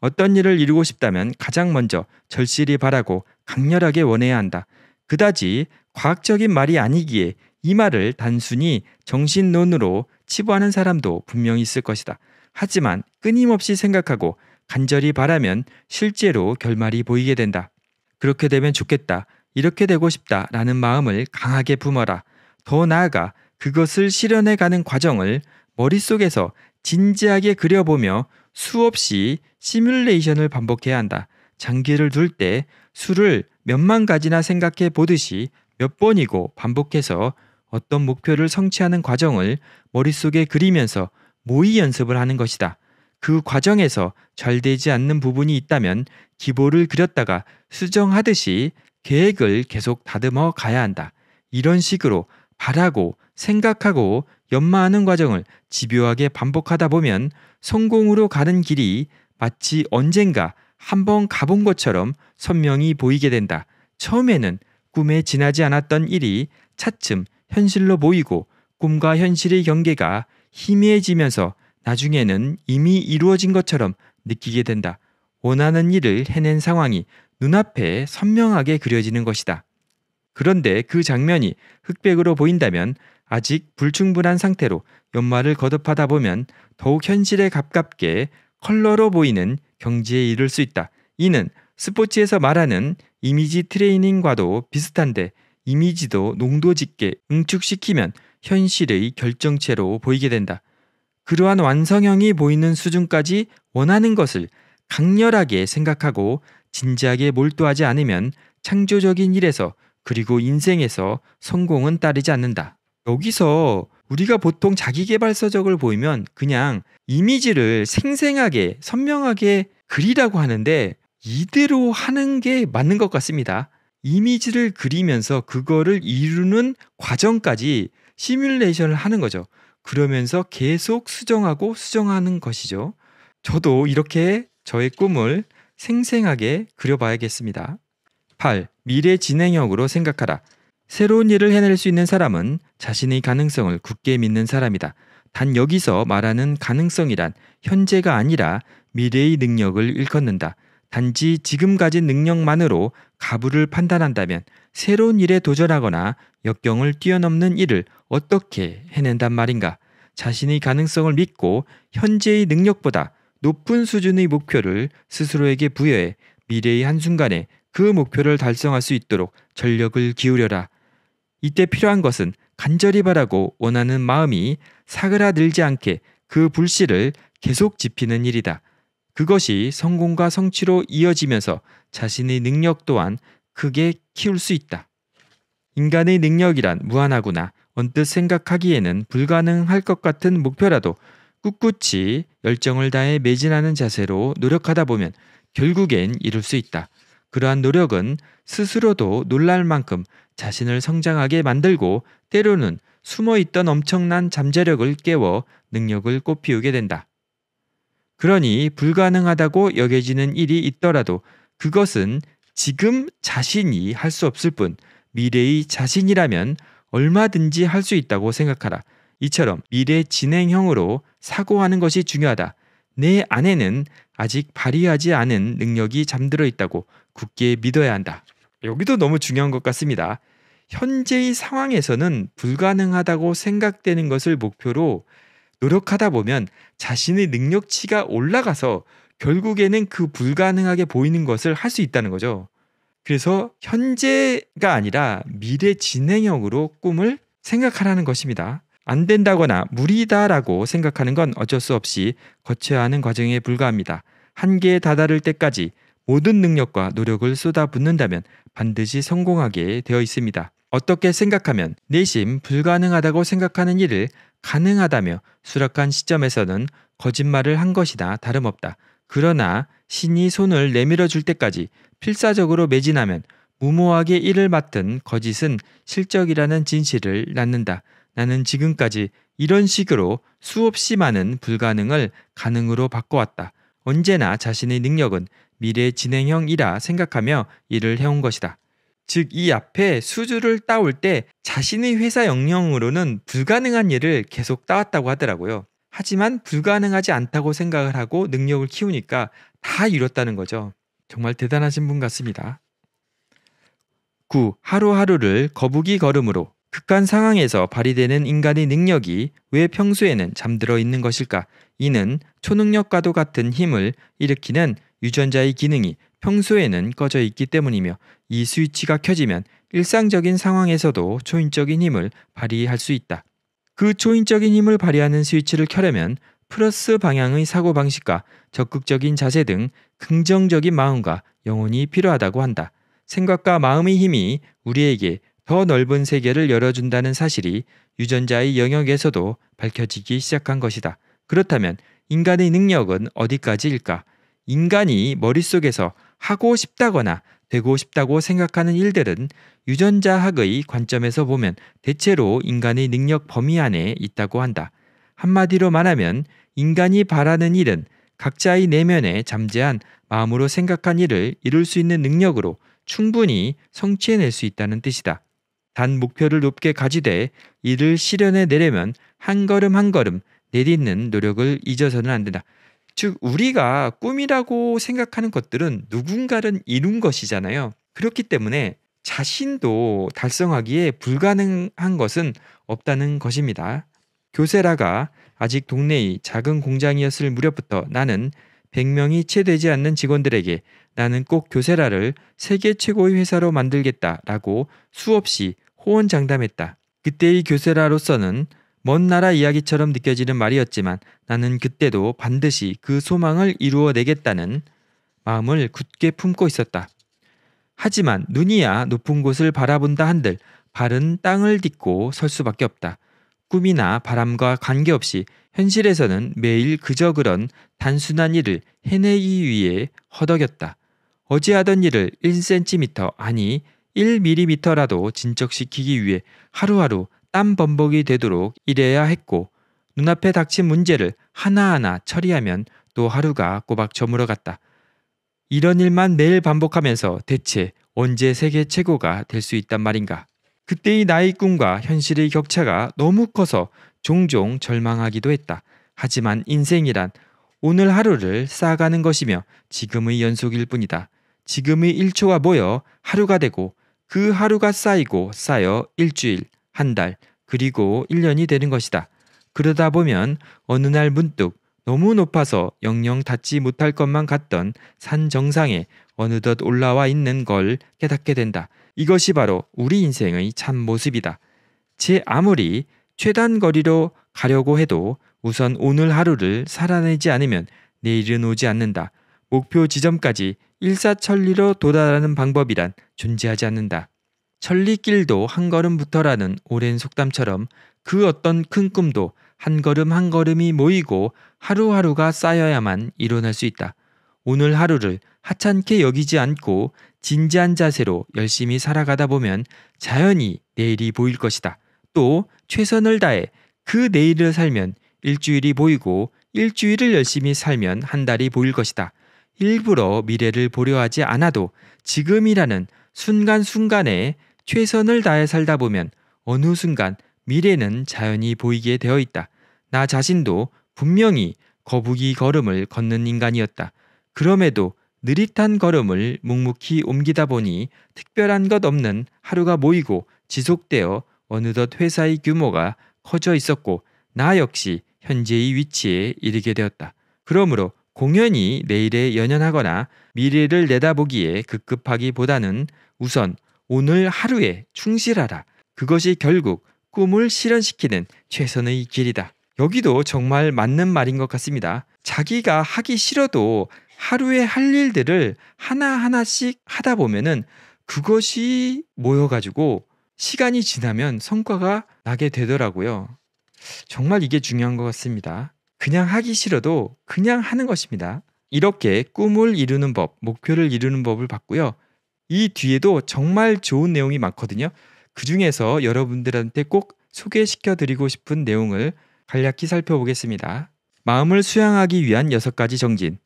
어떤 일을 이루고 싶다면 가장 먼저 절실히 바라고 강렬하게 원해야 한다. 그다지 과학적인 말이 아니기에 이 말을 단순히 정신론으로 치부하는 사람도 분명히 있을 것이다. 하지만 끊임없이 생각하고 간절히 바라면 실제로 결말이 보이게 된다. 그렇게 되면 좋겠다, 이렇게 되고 싶다라는 마음을 강하게 품어라. 더 나아가 그것을 실현해가는 과정을 머릿속에서 진지하게 그려보며 수없이 시뮬레이션을 반복해야 한다. 장기를 둘 때 수를 몇만 가지나 생각해 보듯이 몇 번이고 반복해서 어떤 목표를 성취하는 과정을 머릿속에 그리면서 모의 연습을 하는 것이다. 그 과정에서 잘 되지 않는 부분이 있다면 기보를 그렸다가 수정하듯이 계획을 계속 다듬어 가야 한다. 이런 식으로 바라고 생각하고 연마하는 과정을 집요하게 반복하다 보면 성공으로 가는 길이 마치 언젠가 한번 가본 것처럼 선명히 보이게 된다. 처음에는 꿈에 지나지 않았던 일이 차츰 현실로 보이고 꿈과 현실의 경계가 희미해지면서 나중에는 이미 이루어진 것처럼 느끼게 된다. 원하는 일을 해낸 상황이 눈앞에 선명하게 그려지는 것이다. 그런데 그 장면이 흑백으로 보인다면 아직 불충분한 상태로 연마를 거듭하다 보면 더욱 현실에 가깝게 컬러로 보이는 경지에 이를 수 있다. 이는 스포츠에서 말하는 이미지 트레이닝과도 비슷한데 이미지도 농도 짙게 응축시키면 현실의 결정체로 보이게 된다. 그러한 완성형이 보이는 수준까지 원하는 것을 강렬하게 생각하고 진지하게 몰두하지 않으면 창조적인 일에서 그리고 인생에서 성공은 따르지 않는다. 여기서 우리가 보통 자기계발서적을 보이면 그냥 이미지를 생생하게 선명하게 그리라고 하는데 이대로 하는 게 맞는 것 같습니다. 이미지를 그리면서 그거를 이루는 과정까지 시뮬레이션을 하는 거죠. 그러면서 계속 수정하고 수정하는 것이죠. 저도 이렇게 저의 꿈을 생생하게 그려봐야겠습니다. 8. 미래 진행형으로 생각하라. 새로운 일을 해낼 수 있는 사람은 자신의 가능성을 굳게 믿는 사람이다. 단 여기서 말하는 가능성이란 현재가 아니라 미래의 능력을 일컫는다. 단지 지금 가진 능력만으로 가부를 판단한다면 새로운 일에 도전하거나 역경을 뛰어넘는 일을 어떻게 해낸단 말인가? 자신의 가능성을 믿고 현재의 능력보다 높은 수준의 목표를 스스로에게 부여해 미래의 한순간에 그 목표를 달성할 수 있도록 전력을 기울여라. 이때 필요한 것은 간절히 바라고 원하는 마음이 사그라들지 않게 그 불씨를 계속 지피는 일이다. 그것이 성공과 성취로 이어지면서 자신의 능력 또한 크게 키울 수 있다. 인간의 능력이란 무한하구나. 언뜻 생각하기에는 불가능할 것 같은 목표라도 꿋꿋이 열정을 다해 매진하는 자세로 노력하다 보면 결국엔 이룰 수 있다. 그러한 노력은 스스로도 놀랄 만큼 자신을 성장하게 만들고 때로는 숨어있던 엄청난 잠재력을 깨워 능력을 꽃피우게 된다. 그러니 불가능하다고 여겨지는 일이 있더라도 그것은 지금 자신이 할 수 없을 뿐 미래의 자신이라면 얼마든지 할 수 있다고 생각하라. 이처럼 미래 진행형으로 사고하는 것이 중요하다. 내 안에는 아직 발휘하지 않은 능력이 잠들어 있다고 굳게 믿어야 한다. 여기도 너무 중요한 것 같습니다. 현재의 상황에서는 불가능하다고 생각되는 것을 목표로 노력하다 보면 자신의 능력치가 올라가서 결국에는 그 불가능하게 보이는 것을 할 수 있다는 거죠. 그래서 현재가 아니라 미래 진행형으로 꿈을 생각하라는 것입니다. 안 된다거나 무리다라고 생각하는 건 어쩔 수 없이 거쳐야 하는 과정에 불과합니다. 한계에 다다를 때까지 모든 능력과 노력을 쏟아붓는다면 반드시 성공하게 되어 있습니다. 어떻게 생각하면 내심 불가능하다고 생각하는 일을 가능하다며 수락한 시점에서는 거짓말을 한 것이나 다름없다. 그러나 신이 손을 내밀어 줄 때까지 필사적으로 매진하면 무모하게 일을 맡은 거짓은 실적이라는 진실을 낳는다. 나는 지금까지 이런 식으로 수없이 많은 불가능을 가능으로 바꿔왔다. 언제나 자신의 능력은 미래 진행형이라 생각하며 일을 해온 것이다. 즉 이 앞에 수주를 따올 때 자신의 회사 역량으로는 불가능한 일을 계속 따왔다고 하더라고요. 하지만 불가능하지 않다고 생각을 하고 능력을 키우니까 다 이뤘다는 거죠. 정말 대단하신 분 같습니다. 9. 하루하루를 거북이 걸음으로. 극한 상황에서 발휘되는 인간의 능력이 왜 평소에는 잠들어 있는 것일까? 이는 초능력과도 같은 힘을 일으키는 유전자의 기능이 평소에는 꺼져 있기 때문이며 이 스위치가 켜지면 일상적인 상황에서도 초인적인 힘을 발휘할 수 있다. 그 초인적인 힘을 발휘하는 스위치를 켜려면 플러스 방향의 사고방식과 적극적인 자세 등 긍정적인 마음과 영혼이 필요하다고 한다. 생각과 마음의 힘이 우리에게 더 넓은 세계를 열어준다는 사실이 유전자의 영역에서도 밝혀지기 시작한 것이다. 그렇다면 인간의 능력은 어디까지일까? 인간이 머릿속에서 하고 싶다거나 되고 싶다고 생각하는 일들은 유전자학의 관점에서 보면 대체로 인간의 능력 범위 안에 있다고 한다. 한마디로 말하면 인간이 바라는 일은 각자의 내면에 잠재한 마음으로 생각한 일을 이룰 수 있는 능력으로 충분히 성취해낼 수 있다는 뜻이다. 단 목표를 높게 가지되 이를 실현해내려면 한 걸음 한 걸음 내딛는 노력을 잊어서는 안 된다. 즉 우리가 꿈이라고 생각하는 것들은 누군가는 이룬 것이잖아요. 그렇기 때문에 자신도 달성하기에 불가능한 것은 없다는 것입니다. 교세라가 아직 동네의 작은 공장이었을 무렵부터 나는 100명이 채 되지 않는 직원들에게 나는 꼭 교세라를 세계 최고의 회사로 만들겠다라고 수없이 호언장담했다. 그때의 교세라로서는 먼 나라 이야기처럼 느껴지는 말이었지만 나는 그때도 반드시 그 소망을 이루어내겠다는 마음을 굳게 품고 있었다. 하지만 눈이야 높은 곳을 바라본다 한들 발은 땅을 딛고 설 수밖에 없다. 꿈이나 바람과 관계없이 현실에서는 매일 그저 그런 단순한 일을 해내기 위해 허덕였다. 어제 하던 일을 1cm 아니 1mm라도 진척시키기 위해 하루하루 땀 범벅이 되도록 일해야 했고 눈앞에 닥친 문제를 하나하나 처리하면 또 하루가 꼬박 저물어갔다. 이런 일만 매일 반복하면서 대체 언제 세계 최고가 될 수 있단 말인가? 그때의 나의 꿈과 현실의 격차가 너무 커서 종종 절망하기도 했다. 하지만 인생이란 오늘 하루를 쌓아가는 것이며 지금의 연속일 뿐이다. 지금의 1초가 모여 하루가 되고 그 하루가 쌓이고 쌓여 일주일, 한 달, 그리고 1년이 되는 것이다. 그러다 보면 어느 날 문득 너무 높아서 영영 닿지 못할 것만 같던 산 정상에 어느덧 올라와 있는 걸 깨닫게 된다. 이것이 바로 우리 인생의 참모습이다. 제 아무리 최단거리로 가려고 해도 우선 오늘 하루를 살아내지 않으면 내일은 오지 않는다. 목표 지점까지 일사천리로 도달하는 방법이란 존재하지 않는다. 천리길도 한 걸음부터라는 오랜 속담처럼 그 어떤 큰 꿈도 한 걸음 한 걸음이 모이고 하루하루가 쌓여야만 이뤄낼 수 있다. 오늘 하루를 하찮게 여기지 않고 진지한 자세로 열심히 살아가다 보면 자연히 내일이 보일 것이다. 또 최선을 다해 그 내일을 살면 일주일이 보이고 일주일을 열심히 살면 한 달이 보일 것이다. 일부러 미래를 보려 하지 않아도 지금이라는 순간순간에 최선을 다해 살다 보면 어느 순간 미래는 자연히 보이게 되어 있다. 나 자신도 분명히 거북이 걸음을 걷는 인간이었다. 그럼에도 느릿한 걸음을 묵묵히 옮기다 보니 특별한 것 없는 하루가 모이고 지속되어 어느덧 회사의 규모가 커져 있었고 나 역시 현재의 위치에 이르게 되었다. 그러므로 공연히 내일에 연연하거나 미래를 내다보기에 급급하기보다는 우선 오늘 하루에 충실하라. 그것이 결국 꿈을 실현시키는 최선의 길이다. 여기도 정말 맞는 말인 것 같습니다. 자기가 하기 싫어도 하루에 할 일들을 하나하나씩 하다 보면은 그것이 모여가지고 시간이 지나면 성과가 나게 되더라고요. 정말 이게 중요한 것 같습니다. 그냥 하기 싫어도 그냥 하는 것입니다. 이렇게 꿈을 이루는 법, 목표를 이루는 법을 봤고요. 이 뒤에도 정말 좋은 내용이 많거든요. 그 중에서 여러분들한테 꼭 소개시켜드리고 싶은 내용을 간략히 살펴보겠습니다. 마음을 수양하기 위한 6가지 정진.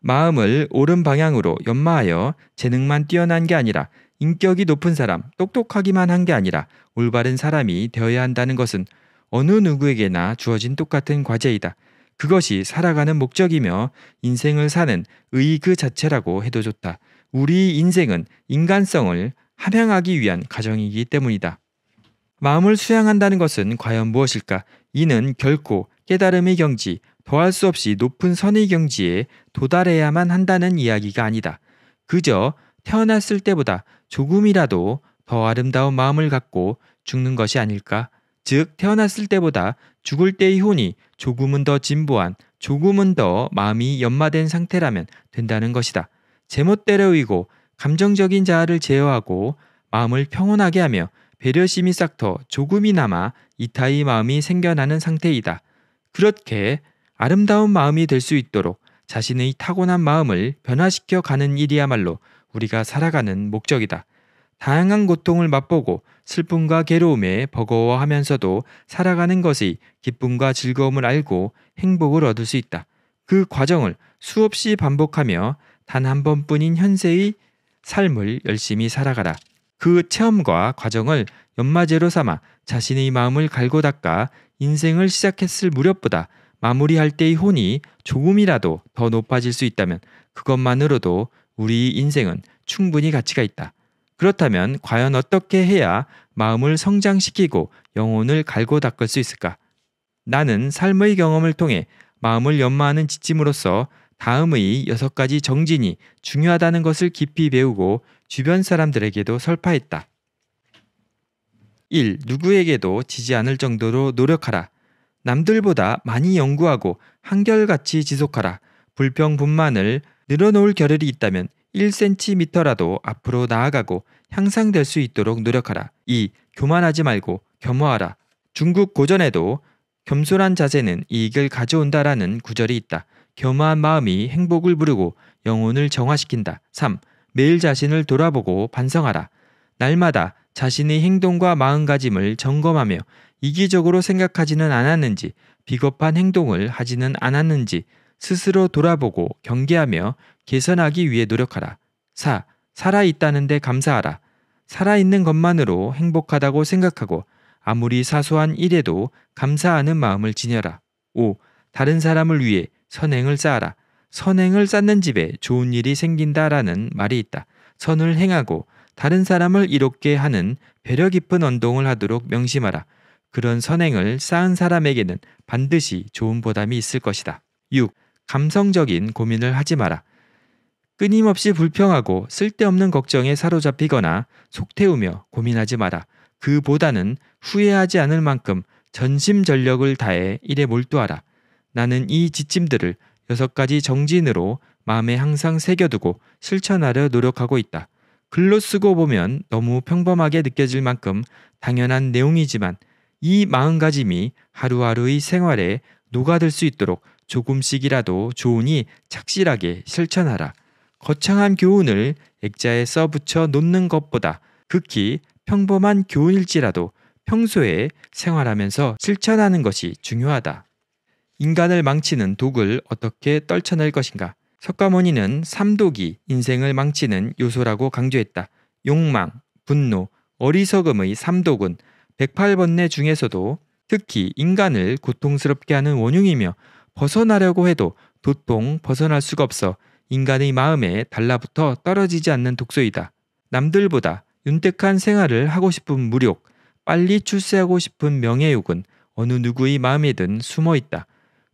마음을 옳은 방향으로 연마하여 재능만 뛰어난 게 아니라 인격이 높은 사람, 똑똑하기만 한 게 아니라 올바른 사람이 되어야 한다는 것은 어느 누구에게나 주어진 똑같은 과제이다. 그것이 살아가는 목적이며 인생을 사는 의 그 자체라고 해도 좋다. 우리 인생은 인간성을 함양하기 위한 과정이기 때문이다. 마음을 수양한다는 것은 과연 무엇일까? 이는 결코 깨달음의 경지, 더할 수 없이 높은 선의 경지에 도달해야만 한다는 이야기가 아니다. 그저 태어났을 때보다 조금이라도 더 아름다운 마음을 갖고 죽는 것이 아닐까? 즉, 태어났을 때보다 죽을 때의 혼이 조금은 더 진보한, 조금은 더 마음이 연마된 상태라면 된다는 것이다. 제멋대로 이고 감정적인 자아를 제어하고 마음을 평온하게 하며 배려심이 싹터 조금이나마 이타의 마음이 생겨나는 상태이다. 그렇게 아름다운 마음이 될 수 있도록 자신의 타고난 마음을 변화시켜 가는 일이야말로 우리가 살아가는 목적이다. 다양한 고통을 맛보고 슬픔과 괴로움에 버거워하면서도 살아가는 것의 기쁨과 즐거움을 알고 행복을 얻을 수 있다. 그 과정을 수없이 반복하며 단 한 번뿐인 현세의 삶을 열심히 살아가라. 그 체험과 과정을 연마제로 삼아 자신의 마음을 갈고 닦아 인생을 시작했을 무렵보다 마무리할 때의 혼이 조금이라도 더 높아질 수 있다면 그것만으로도 우리 인생은 충분히 가치가 있다. 그렇다면 과연 어떻게 해야 마음을 성장시키고 영혼을 갈고 닦을 수 있을까? 나는 삶의 경험을 통해 마음을 연마하는 지침으로써 다음의 6가지 정진이 중요하다는 것을 깊이 배우고 주변 사람들에게도 설파했다. 1. 누구에게도 지지 않을 정도로 노력하라. 남들보다 많이 연구하고 한결같이 지속하라. 불평분만을 늘어놓을 겨를이 있다면 1cm라도 앞으로 나아가고 향상될 수 있도록 노력하라. 2. 교만하지 말고 겸허하라. 중국 고전에도 겸손한 자세는 이익을 가져온다라는 구절이 있다. 겸허한 마음이 행복을 부르고 영혼을 정화시킨다. 3. 매일 자신을 돌아보고 반성하라. 날마다 자신의 행동과 마음가짐을 점검하며 이기적으로 생각하지는 않았는지, 비겁한 행동을 하지는 않았는지 스스로 돌아보고 경계하며 개선하기 위해 노력하라. 4. 살아있다는데 감사하라. 살아있는 것만으로 행복하다고 생각하고 아무리 사소한 일에도 감사하는 마음을 지녀라. 5. 다른 사람을 위해 선행을 쌓아라. 선행을 쌓는 집에 좋은 일이 생긴다라는 말이 있다. 선을 행하고 다른 사람을 이롭게 하는 배려 깊은 언동을 하도록 명심하라. 그런 선행을 쌓은 사람에게는 반드시 좋은 보답이 있을 것이다. 6. 감성적인 고민을 하지 마라. 끊임없이 불평하고 쓸데없는 걱정에 사로잡히거나 속태우며 고민하지 마라. 그보다는 후회하지 않을 만큼 전심전력을 다해 일에 몰두하라. 나는 이 지침들을 6가지 정진으로 마음에 항상 새겨두고 실천하려 노력하고 있다. 글로 쓰고 보면 너무 평범하게 느껴질 만큼 당연한 내용이지만 이 마음가짐이 하루하루의 생활에 녹아들 수 있도록 조금씩이라도 조언이 착실하게 실천하라. 거창한 교훈을 액자에 써붙여 놓는 것보다 극히 평범한 교훈일지라도 평소에 생활하면서 실천하는 것이 중요하다. 인간을 망치는 독을 어떻게 떨쳐낼 것인가? 석가모니는 3독이 인생을 망치는 요소라고 강조했다. 욕망, 분노, 어리석음의 3독은 108번뇌 중에서도 특히 인간을 고통스럽게 하는 원흉이며 벗어나려고 해도 도통 벗어날 수가 없어 인간의 마음에 달라붙어 떨어지지 않는 독소이다. 남들보다 윤택한 생활을 하고 싶은 무력, 빨리 출세하고 싶은 명예욕은 어느 누구의 마음에든 숨어있다.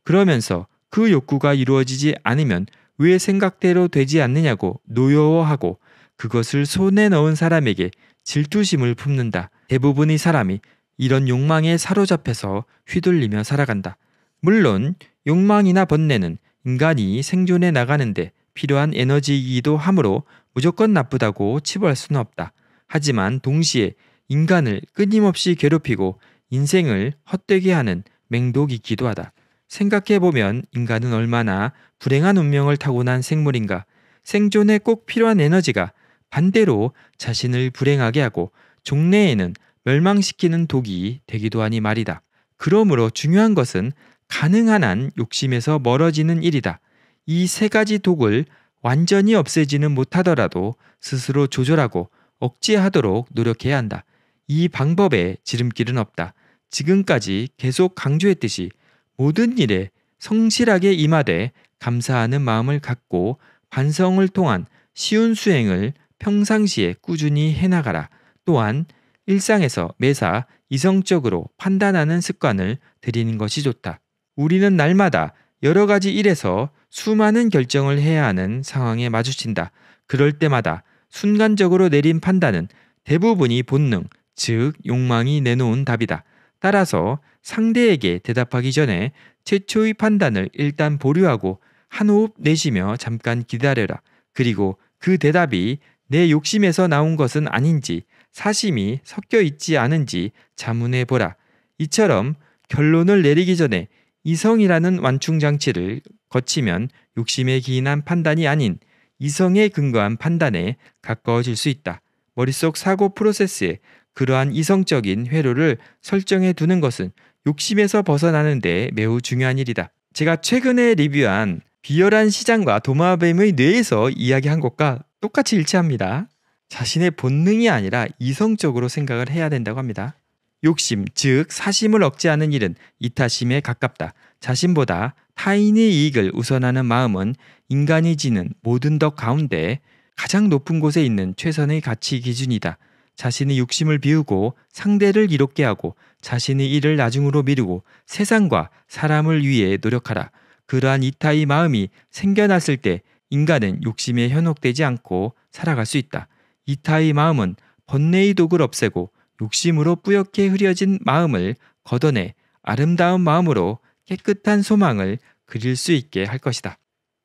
그러면서 그 욕구가 이루어지지 않으면 왜 생각대로 되지 않느냐고 노여워하고 그것을 손에 넣은 사람에게 질투심을 품는다. 대부분의 사람이 이런 욕망에 사로잡혀서 휘둘리며 살아간다. 물론 욕망이나 번뇌는 인간이 생존해 나가는데 필요한 에너지이기도 하므로 무조건 나쁘다고 치부할 수는 없다. 하지만 동시에 인간을 끊임없이 괴롭히고 인생을 헛되게 하는 맹독이기도 하다. 생각해보면 인간은 얼마나 불행한 운명을 타고난 생물인가. 생존에 꼭 필요한 에너지가 반대로 자신을 불행하게 하고 종래에는 멸망시키는 독이 되기도 하니 말이다. 그러므로 중요한 것은 가능한 한 욕심에서 멀어지는 일이다. 이 세 가지 독을 완전히 없애지는 못하더라도 스스로 조절하고 억제하도록 노력해야 한다. 이 방법에 지름길은 없다. 지금까지 계속 강조했듯이 모든 일에 성실하게 임하되 감사하는 마음을 갖고 반성을 통한 쉬운 수행을 평상시에 꾸준히 해나가라. 또한 일상에서 매사 이성적으로 판단하는 습관을 들이는 것이 좋다. 우리는 날마다 여러 가지 일에서 수많은 결정을 해야 하는 상황에 마주친다. 그럴 때마다 순간적으로 내린 판단은 대부분이 본능, 즉 욕망이 내놓은 답이다. 따라서 상대에게 대답하기 전에 최초의 판단을 일단 보류하고 한 호흡 내쉬며 잠깐 기다려라. 그리고 그 대답이 내 욕심에서 나온 것은 아닌지 사심이 섞여 있지 않은지 자문해보라. 이처럼 결론을 내리기 전에 이성이라는 완충장치를 거치면 욕심에 기인한 판단이 아닌 이성에 근거한 판단에 가까워질 수 있다. 머릿속 사고 프로세스에 그러한 이성적인 회로를 설정해 두는 것은 욕심에서 벗어나는 데 매우 중요한 일이다. 제가 최근에 리뷰한 비열한 시장과 도마뱀의 뇌에서 이야기한 것과 똑같이 일치합니다. 자신의 본능이 아니라 이성적으로 생각을 해야 된다고 합니다. 욕심, 즉 사심을 억제하는 일은 이타심에 가깝다. 자신보다 타인의 이익을 우선하는 마음은 인간이 지는 모든 덕 가운데 가장 높은 곳에 있는 최선의 가치 기준이다. 자신의 욕심을 비우고 상대를 이롭게 하고 자신의 일을 나중으로 미루고 세상과 사람을 위해 노력하라. 그러한 이타의 마음이 생겨났을 때 인간은 욕심에 현혹되지 않고 살아갈 수 있다. 이타의 마음은 번뇌의 독을 없애고 욕심으로 뿌옇게 흐려진 마음을 걷어내 아름다운 마음으로 깨끗한 소망을 그릴 수 있게 할 것이다.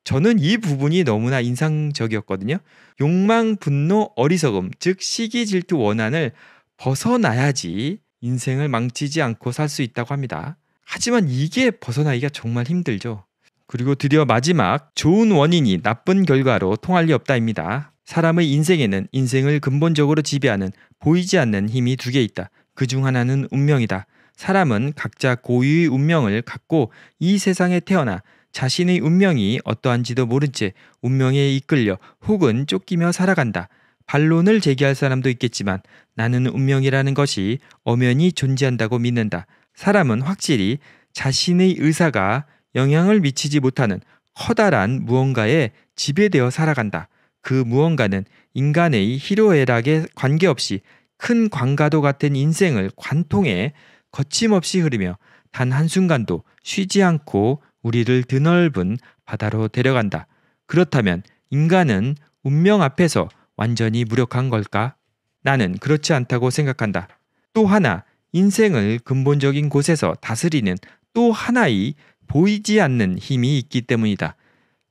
저는 이 부분이 너무나 인상적이었거든요. 욕망, 분노, 어리석음, 즉 시기, 질투, 원한을 벗어나야지 인생을 망치지 않고 살 수 있다고 합니다. 하지만 이게 벗어나기가 정말 힘들죠. 그리고 드디어 마지막, 좋은 원인이 나쁜 결과로 통할 리 없다입니다. 사람의 인생에는 인생을 근본적으로 지배하는 보이지 않는 힘이 두 개 있다. 그중 하나는 운명이다. 사람은 각자 고유의 운명을 갖고 이 세상에 태어나 자신의 운명이 어떠한지도 모른 채 운명에 이끌려 혹은 쫓기며 살아간다. 반론을 제기할 사람도 있겠지만 나는 운명이라는 것이 엄연히 존재한다고 믿는다. 사람은 확실히 자신의 의사가 영향을 미치지 못하는 커다란 무언가에 지배되어 살아간다. 그 무언가는 인간의 희로애락에 관계없이 큰 광가도 같은 인생을 관통해 거침없이 흐르며 단 한순간도 쉬지 않고 우리를 드넓은 바다로 데려간다. 그렇다면 인간은 운명 앞에서 완전히 무력한 걸까? 나는 그렇지 않다고 생각한다. 또 하나, 인생을 근본적인 곳에서 다스리는 또 하나의 보이지 않는 힘이 있기 때문이다.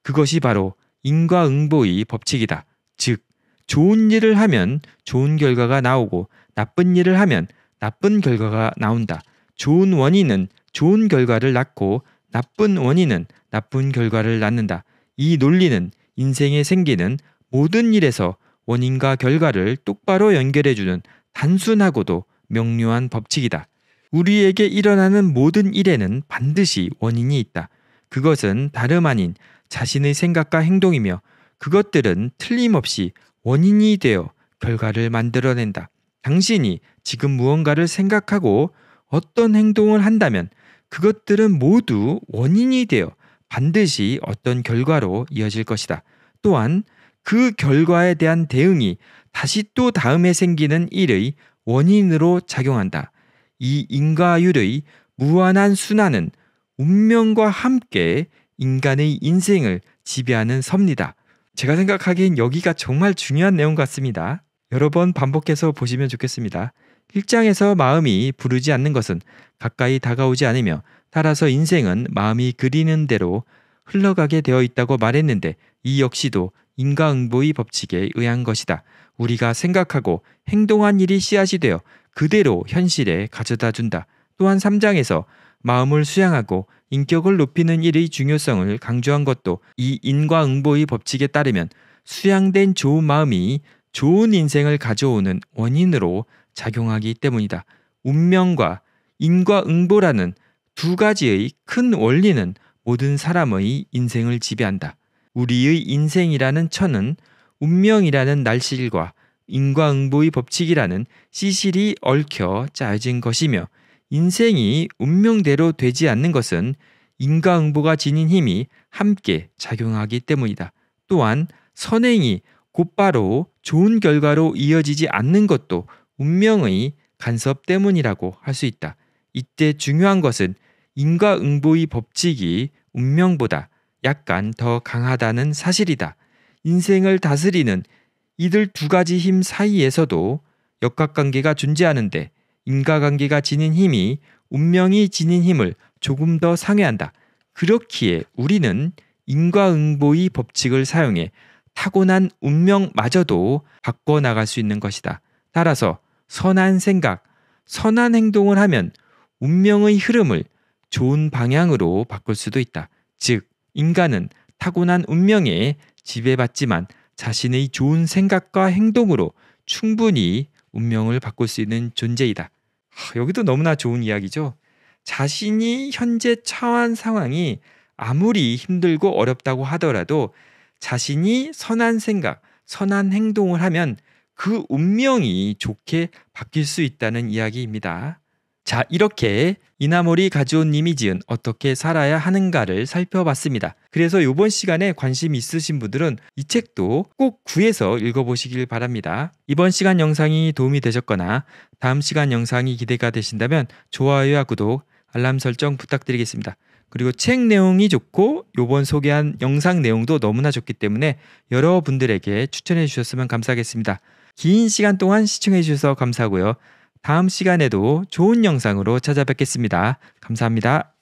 그것이 바로 인과응보의 법칙이다. 즉, 좋은 일을 하면 좋은 결과가 나오고 나쁜 일을 하면 나쁜 결과가 나온다. 좋은 원인은 좋은 결과를 낳고 나쁜 원인은 나쁜 결과를 낳는다. 이 논리는 인생에 생기는 모든 일에서 원인과 결과를 똑바로 연결해주는 단순하고도 명료한 법칙이다. 우리에게 일어나는 모든 일에는 반드시 원인이 있다. 그것은 다름 아닌 자신의 생각과 행동이며 그것들은 틀림없이 원인이 되어 결과를 만들어낸다. 당신이 지금 무언가를 생각하고 어떤 행동을 한다면 그것들은 모두 원인이 되어 반드시 어떤 결과로 이어질 것이다. 또한 그 결과에 대한 대응이 다시 또 다음에 생기는 일의 원인으로 작용한다. 이 인과율의 무한한 순환은 운명과 함께 인간의 인생을 지배하는 섭니다. 제가 생각하기엔 여기가 정말 중요한 내용 같습니다. 여러 번 반복해서 보시면 좋겠습니다. 일장에서 마음이 부르지 않는 것은 가까이 다가오지 않으며 따라서 인생은 마음이 그리는 대로 흘러가게 되어 있다고 말했는데 이 역시도 인과응보의 법칙에 의한 것이다. 우리가 생각하고 행동한 일이 씨앗이 되어 그대로 현실에 가져다 준다. 또한 3장에서 마음을 수양하고 인격을 높이는 일의 중요성을 강조한 것도 이 인과응보의 법칙에 따르면 수양된 좋은 마음이 좋은 인생을 가져오는 원인으로 작용하기 때문이다. 운명과 인과응보라는 두 가지의 큰 원리는 모든 사람의 인생을 지배한다. 우리의 인생이라는 천은 운명이라는 날실과 인과응보의 법칙이라는 시실이 얽혀 짜여진 것이며 인생이 운명대로 되지 않는 것은 인과응보가 지닌 힘이 함께 작용하기 때문이다. 또한 선행이 곧바로 좋은 결과로 이어지지 않는 것도 운명의 간섭 때문이라고 할 수 있다. 이때 중요한 것은 인과응보의 법칙이 운명보다 약간 더 강하다는 사실이다. 인생을 다스리는 이들 두 가지 힘 사이에서도 역학관계가 존재하는데 인과관계가 지닌 힘이 운명이 지닌 힘을 조금 더 상회한다. 그렇기에 우리는 인과응보의 법칙을 사용해 타고난 운명마저도 바꿔나갈 수 있는 것이다. 따라서 선한 생각, 선한 행동을 하면 운명의 흐름을 좋은 방향으로 바꿀 수도 있다. 즉, 인간은 타고난 운명에 지배받지만 자신의 좋은 생각과 행동으로 충분히 운명을 바꿀 수 있는 존재이다. 여기도 너무나 좋은 이야기죠. 자신이 현재 처한 상황이 아무리 힘들고 어렵다고 하더라도 자신이 선한 생각, 선한 행동을 하면 그 운명이 좋게 바뀔 수 있다는 이야기입니다. 자, 이렇게 이나모리 가즈오님이 지은 어떻게 살아야 하는가를 살펴봤습니다. 그래서 이번 시간에 관심 있으신 분들은 이 책도 꼭 구해서 읽어보시길 바랍니다. 이번 시간 영상이 도움이 되셨거나 다음 시간 영상이 기대가 되신다면 좋아요와 구독, 알람 설정 부탁드리겠습니다. 그리고 책 내용이 좋고 이번 소개한 영상 내용도 너무나 좋기 때문에 여러분들에게 추천해 주셨으면 감사하겠습니다. 긴 시간 동안 시청해 주셔서 감사하고요. 다음 시간에도 좋은 영상으로 찾아뵙겠습니다. 감사합니다.